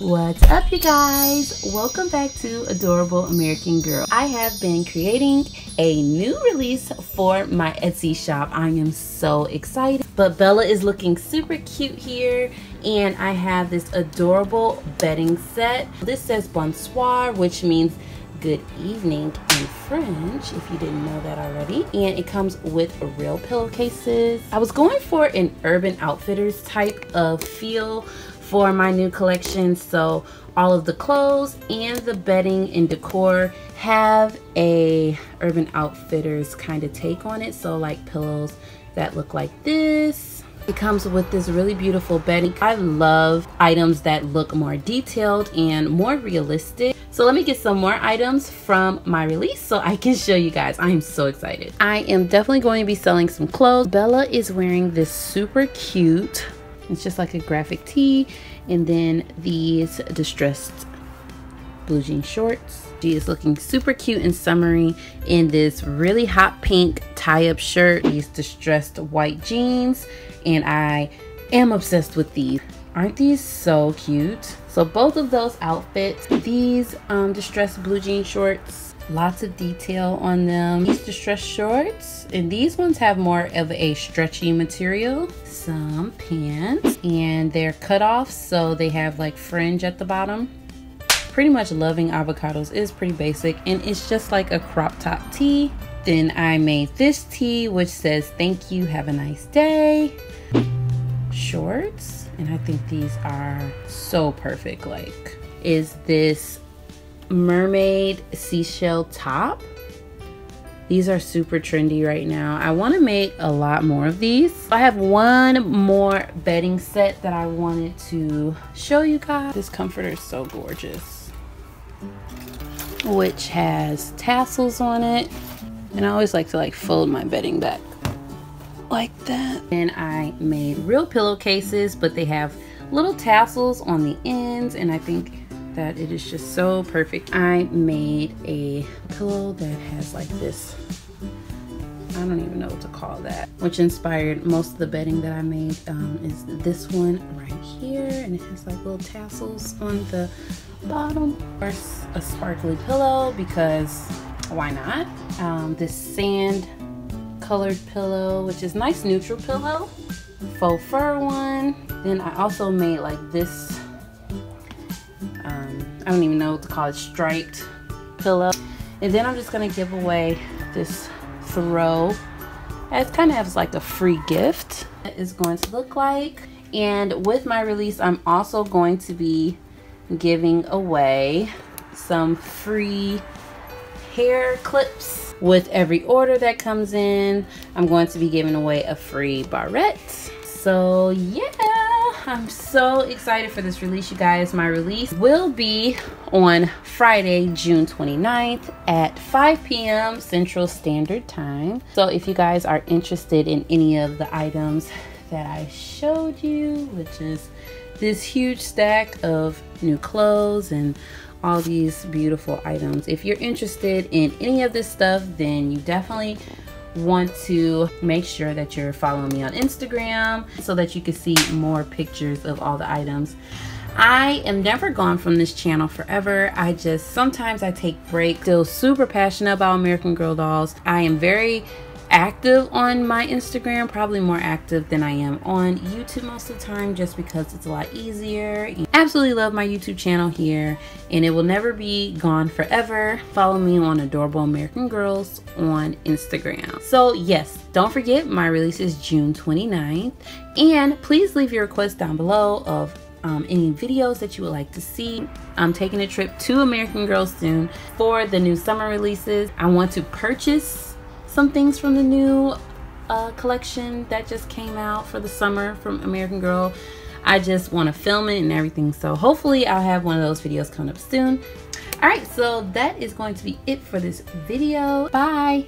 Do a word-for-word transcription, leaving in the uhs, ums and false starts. What's up, you guys? Welcome back to Adorable American Girl. I have been creating a new release for my Etsy shop. I am so excited. But Bella is looking super cute here, and I have this adorable bedding set. This says bonsoir, which means good evening in French, if you didn't know that already. And it comes with real pillowcases. I was going for an Urban Outfitters type of feel for my new collection, so all of the clothes and the bedding and decor have a Urban Outfitters kind of take on it. So like pillows that look like this. It comes with this really beautiful bedding. I love items that look more detailed and more realistic. So let me get some more items from my release so I can show you guys. I am so excited. I am definitely going to be selling some clothes. Bella is wearing this super cute, it's just like a graphic tee, and then these distressed blue jean shorts. She is looking super cute and summery in this really hot pink tie-up shirt, these distressed white jeans, and I am obsessed with these. Aren't these so cute? So both of those outfits, these um, distressed blue jean shorts, lots of detail on them. These distressed shorts, and these ones have more of a stretchy material. Some pants, and they're cut off, so they have like fringe at the bottom. Pretty much loving avocados is pretty basic, and it's just like a crop top tee. Then I made this tee, which says thank you, have a nice day. Shorts, and I think these are so perfect. Like, is this mermaid seashell top. These are super trendy right now. I want to make a lot more of these. I have one more bedding set that I wanted to show you guys. This comforter is so gorgeous, which has tassels on it, and I always like to like fold my bedding back like that. And I made real pillowcases, but they have little tassels on the ends, and I think that it is just so perfect. I made a pillow that has like this, I don't even know what to call that, which inspired most of the bedding that I made. Um, is this one right here, and it has like little tassels on the bottom. Of course, a sparkly pillow, because why not? Um, this sand colored pillow, which is nice neutral pillow, faux fur one. Then I also made like this, I don't even know what to call it, striped pillow. And then I'm just gonna give away this throw. It kind of has like a free gift. It is going to look like. And with my release, I'm also going to be giving away some free hair clips. With every order that comes in, I'm going to be giving away a free barrette. So yeah. I'm so excited for this release, you guys. My release will be on Friday, June twenty-ninth at five p m Central Standard Time. So if you guys are interested in any of the items that I showed you, which is this huge stack of new clothes and all these beautiful items, if you're interested in any of this stuff, then you definitely want to make sure that you're following me on Instagram so that you can see more pictures of all the items. I am never gone from this channel forever. I just sometimes I take breaks. Still super passionate about American Girl dolls. I am very active on my Instagram, probably more active than I am on YouTube most of the time, just because it's a lot easier. Absolutely love my YouTube channel here, and it will never be gone forever. Follow me on Adorable American Girls on Instagram. So yes, don't forget my release is June twenty-ninth, and please leave your request down below of Um, any videos that you would like to see. I'm taking a trip to American Girl soon for the new summer releases. I want to purchase some things from the new uh, collection that just came out for the summer from American Girl. I just want to film it and everything, so hopefully I'll have one of those videos coming up soon. Alright, so that is going to be it for this video. Bye!